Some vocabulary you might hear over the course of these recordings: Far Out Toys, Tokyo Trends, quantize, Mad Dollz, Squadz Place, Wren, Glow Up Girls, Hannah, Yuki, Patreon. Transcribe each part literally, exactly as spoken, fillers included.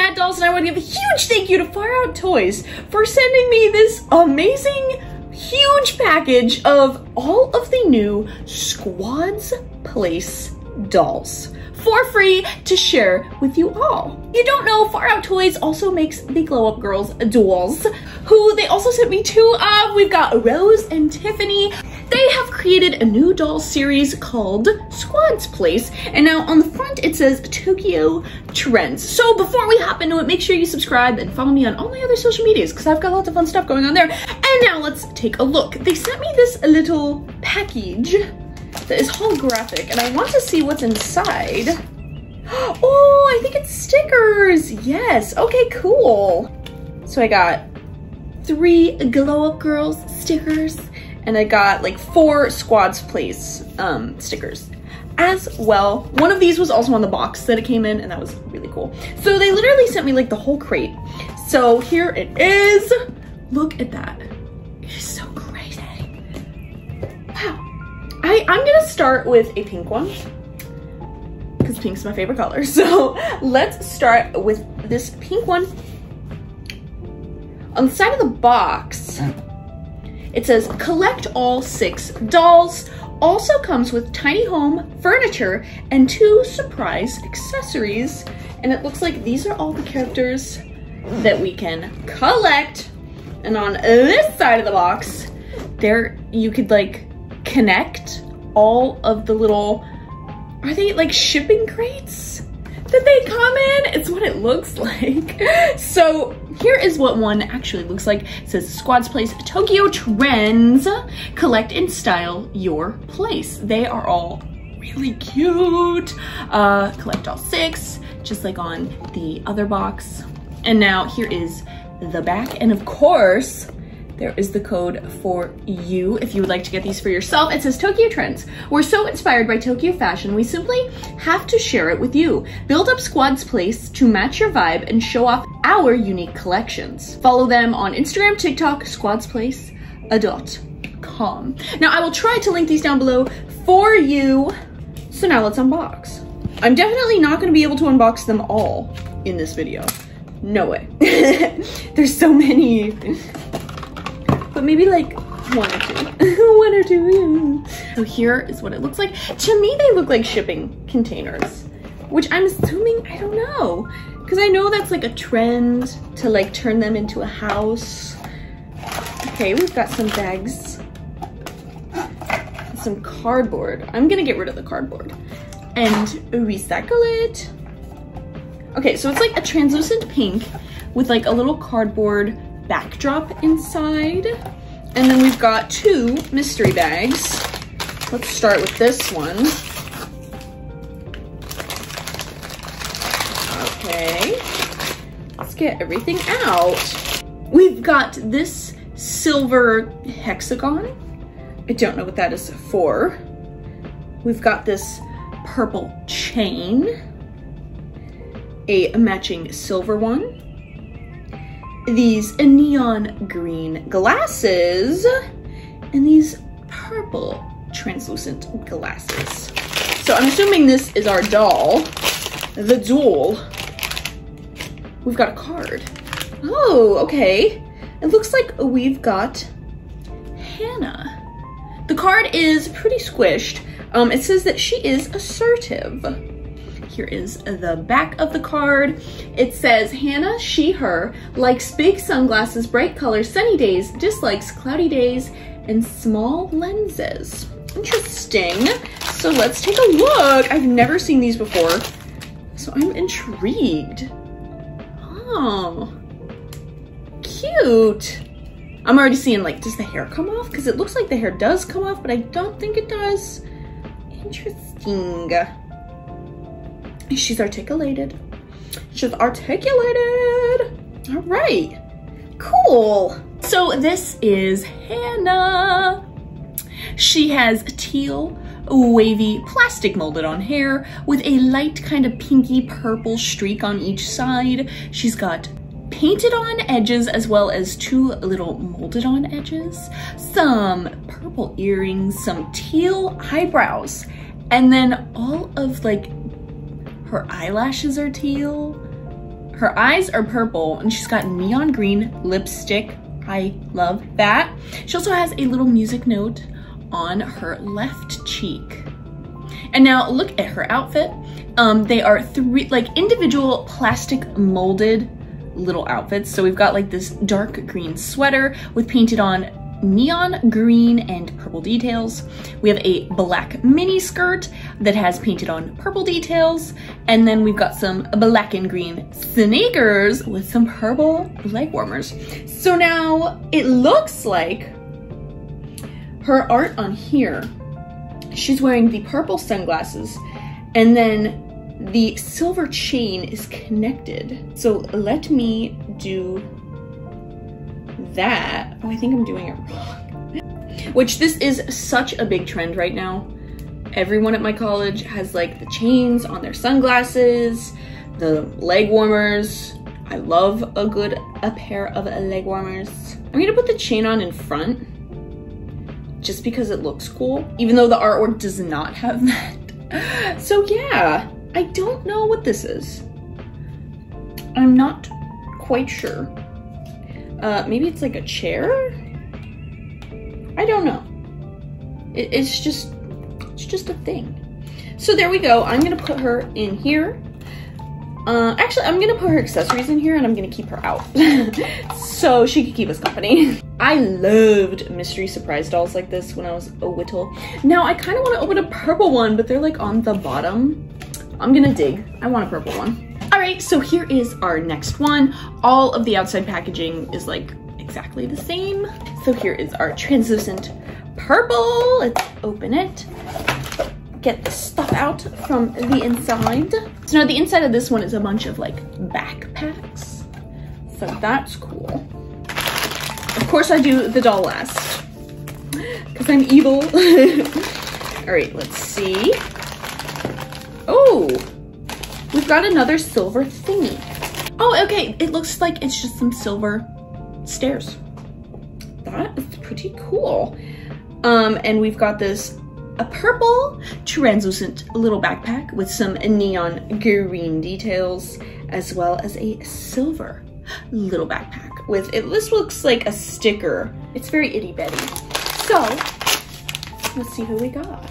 Mad Dolls, and I want to give a huge thank you to Far Out Toys for sending me this amazing, huge package of all of the new Squadz Place dolls for free to share with you all. You don't know, Far Out Toys also makes the Glow Up Girls dolls, who they also sent me two of. We've got Rose and Tiffany. They have created a new doll series called Squadz Place, and now on the front it says Tokyo Trends. So before we hop into it, make sure you subscribe and follow me on all my other social medias because I've got lots of fun stuff going on there. And now let's take a look. They sent me this little package that is holographic, and I want to see what's inside. Oh, I think it's stickers. Yes, okay, cool. So I got three Glow Up Girls stickers, and I got like four Squadz Place um, stickers as well. One of these was also on the box that it came in, and that was really cool. So they literally sent me like the whole crate. So here it is. Look at that. It is so crazy. Wow. I, I'm gonna start with a pink one because pink's my favorite color. So let's start with this pink one. On the side of the box, it says collect all six dolls. Also comes with tiny home furniture and two surprise accessories. And it looks like these are all the characters that we can collect. And on this side of the box, there you could like connect all of the little, are they like shipping crates that they come in? It's what it looks like. So here is what one actually looks like. It says Squadz Place Tokyo Trends, collect and style your place. They are all really cute. Uh, collect all six, just like on the other box. And now here is the back, and of course, there is the code for you if you would like to get these for yourself. It says Tokyo Trends. We're so inspired by Tokyo fashion, we simply have to share it with you. Build up Squadz Place to match your vibe and show off our unique collections. Follow them on Instagram, TikTok, squadz place dot com. Now I will try to link these down below for you. So now let's unbox. I'm definitely not gonna be able to unbox them all in this video. No way. There's so many. But maybe like one or two. One or two. Yeah. So here is what it looks like. To me, they look like shipping containers, which I'm assuming, I don't know. Because I know that's like a trend to like turn them into a house. Okay, we've got some bags. Some cardboard. I'm gonna get rid of the cardboard and recycle it. Okay, so it's like a translucent pink with like a little cardboard backdrop inside. And then we've got two mystery bags. Let's start with this one. Okay, let's get everything out. We've got this silver hexagon. I don't know what that is for. We've got this purple chain, a matching silver one, these neon green glasses, and these purple translucent glasses. So I'm assuming this is our doll, the doll. We've got a card. Oh, okay. It looks like we've got Hannah. The card is pretty squished. Um, it says that she is assertive. Here is the back of the card. It says, Hannah, she, her, likes big sunglasses, bright colors, sunny days, dislikes cloudy days, and small lenses. Interesting. So let's take a look. I've never seen these before, so I'm intrigued. Oh, cute. I'm already seeing like, does the hair come off? Because it looks like the hair does come off, but I don't think it does. Interesting. She's articulated. She's articulated. All right, cool. So this is Hannah. She has teal, wavy, plastic molded on hair with a light kind of pinky purple streak on each side. She's got painted on edges as well as two little molded on edges, some purple earrings, some teal eyebrows, and then all of like her eyelashes are teal, Her eyes are purple and she's got neon green lipstick. I love that. She also has a little music note on her left cheek. And now look at her outfit. Um, they are three like individual plastic molded little outfits. So we've got like this dark green sweater with painted on neon green and purple details. We have a black mini skirt that has painted on purple details. And then we've got some black and green sneakers with some purple leg warmers. So now it looks like her art on here, she's wearing the purple sunglasses and then the silver chain is connected. So let me do that. Oh, I think I'm doing it wrong. Which this is such a big trend right now. Everyone at my college has like the chains on their sunglasses, the leg warmers. I love a good a pair of leg warmers. I'm gonna put the chain on in front just because it looks cool, even though the artwork does not have that. So yeah, I don't know what this is. I'm not quite sure. Uh, maybe it's like a chair? I don't know. It, it's just, it's just a thing. So there we go. I'm gonna put her in here. Uh, actually, I'm gonna put her accessories in here and I'm gonna keep her out so she could keep us company. I loved mystery surprise dolls like this when I was a whittle. Now I kind of want to open a purple one, but they're like on the bottom. I'm gonna dig. I want a purple one. All right, so here is our next one. All of the outside packaging is like exactly the same. So here is our translucent purple. Let's open it, get the stuff out from the inside. So now the inside of this one is a bunch of like backpacks. So that's cool. Of course I do the doll last because I'm evil. All right, let's see. Oh. We've got another silver thingy. Oh, okay, it looks like it's just some silver stairs. That is pretty cool. Um, and we've got this a purple translucent little backpack with some neon green details, as well as a silver little backpack with, it this looks like a sticker. It's very itty bitty. So, let's see who we got.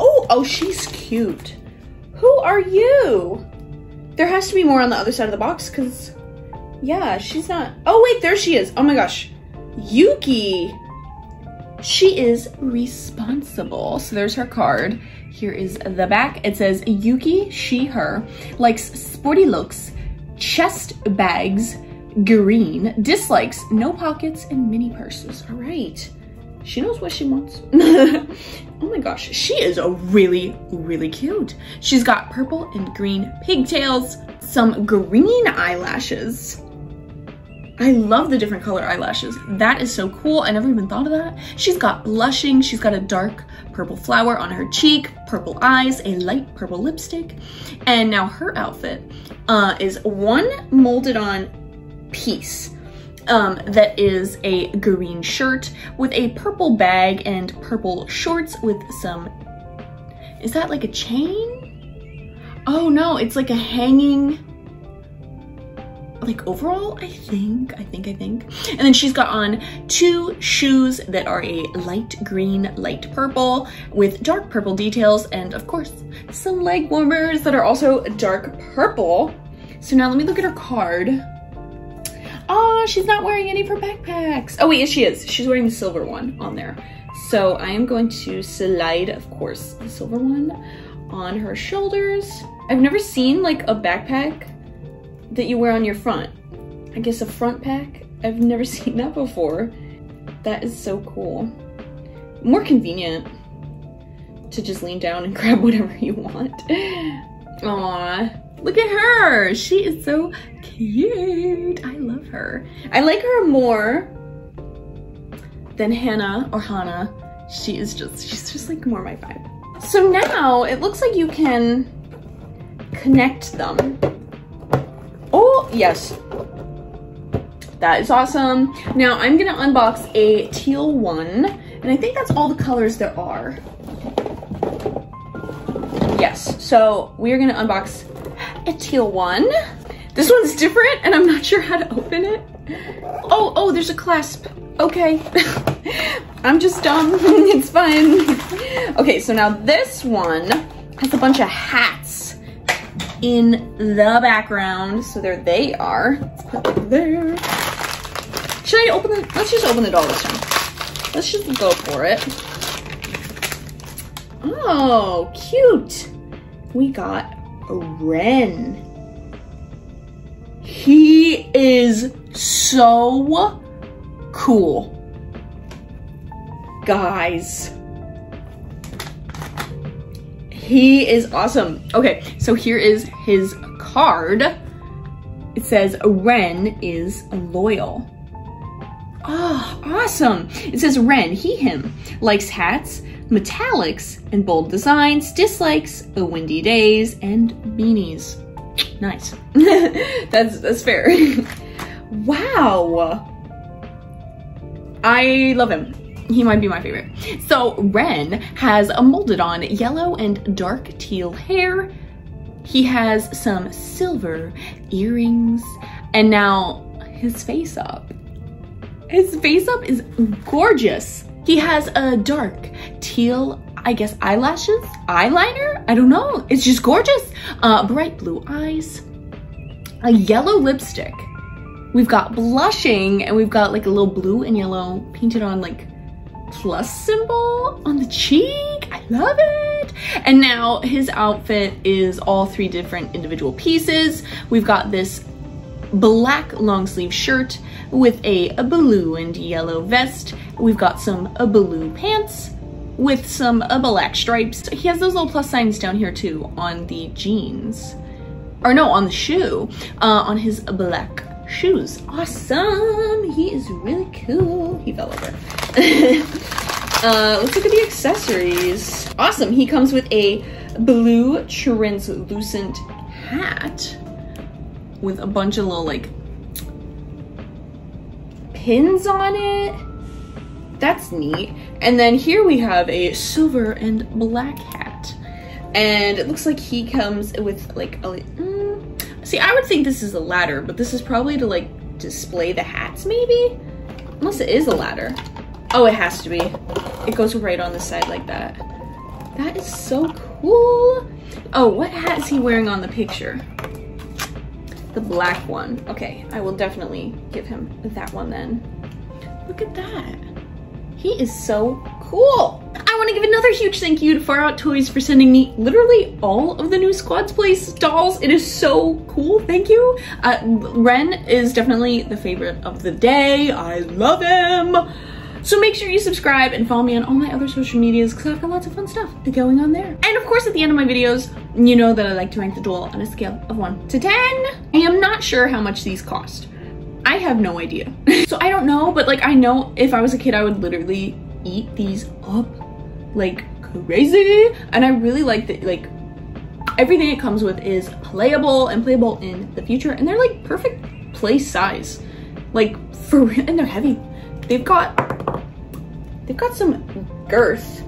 Oh, oh, she's cute. Who are you? There has to be more on the other side of the box because, yeah, she's not. Oh, wait, there she is. Oh my gosh. Yuki. She is responsible. So there's her card. Here is the back. It says Yuki, she, her, likes sporty looks, chest bags, green, dislikes no pockets and mini purses. All right. She knows what she wants. Oh my gosh, she is a really, really cute. She's got purple and green pigtails, some green eyelashes. I love the different color eyelashes. That is so cool. I never even thought of that. She's got blushing. She's got a dark purple flower on her cheek, purple eyes, a light purple lipstick. And now her outfit uh, is one molded on piece. Um, that is a green shirt with a purple bag and purple shorts with some, is that like a chain? Oh no, it's like a hanging, like overall, I think, I think, I think. And then she's got on two shoes that are a light green, light purple with dark purple details. And of course, some leg warmers that are also dark purple. So now let me look at her card. Oh, she's not wearing any of her backpacks. Oh wait, yes she is. She's wearing the silver one on there. So I am going to slide, of course, the silver one on her shoulders. I've never seen like a backpack that you wear on your front. I guess a front pack. I've never seen that before. That is so cool. More convenient to just lean down and grab whatever you want. Aww. Look at her, she is so cute. I love her. I like her more than Hannah or Hannah. She is just, she's just like more my vibe. So now it looks like you can connect them. Oh, yes. That is awesome. Now I'm gonna unbox a teal one, and I think that's all the colors there are. Yes, so we are gonna unbox a teal one. This one's different and I'm not sure how to open it. Oh, oh, there's a clasp. Okay. I'm just dumb. It's fine. Okay, so now this one has a bunch of hats in the background. So there they are. Let's put them there. Should I open it? Let's just open it all this time. Let's just go for it. Oh, cute. We got a Wren. He is so cool. Guys. He is awesome. Okay, so here is his card. It says, Wren is loyal. Oh, awesome. It says, Wren, he, him, likes hats, metallics, and bold designs, dislikes the windy days, and beanies. Nice. that's that's fair. Wow. I love him. He might be my favorite. So Wren has a molded on yellow and dark teal hair. He has some silver earrings. And now his face up. His face up is gorgeous. He has a dark teal, I guess, eyelashes, eyeliner? I don't know. It's just gorgeous. Uh, bright blue eyes, a yellow lipstick. We've got blushing and we've got like a little blue and yellow painted on like plus symbol on the cheek. I love it. And now his outfit is all three different individual pieces. We've got this black long sleeve shirt with a blue and yellow vest. We've got some blue pants with some uh, black stripes. He has those little plus signs down here too on the jeans, or no, on the shoe, uh, on his black shoes. Awesome, he is really cool. He fell over. uh, let's look at the accessories. Awesome, he comes with a blue translucent hat with a bunch of little like pins on it. That's neat. And then here we have a silver and black hat. And it looks like he comes with like, a, mm, see, I would think this is a ladder, but this is probably to like display the hats maybe? Unless it is a ladder. Oh, it has to be. It goes right on the side like that. That is so cool. Oh, what hat is he wearing on the picture? The black one. Okay, I will definitely give him that one then. Look at that. He is so cool. I want to give another huge thank you to Far Out Toys for sending me literally all of the new Squadz Place dolls. It is so cool. Thank you. Uh, Wren is definitely the favorite of the day. I love him. So make sure you subscribe and follow me on all my other social medias because I've got lots of fun stuff going on there. And of course, at the end of my videos, you know that I like to rank the doll on a scale of one to ten. I am not sure how much these cost. I have no idea. So I don't know, but like I know if I was a kid, I would literally eat these up like crazy. And I really like that like everything it comes with is playable and playable in the future. And they're like perfect play size. Like for real, and they're heavy. They've got, they've got some girth.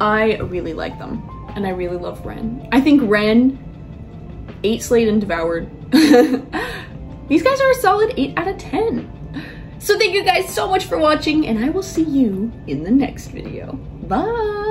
I really like them. And I really love Wren. I think Wren ate, slayed, and devoured. These guys are a solid eight out of ten. So thank you guys so much for watching, and I will see you in the next video. Bye!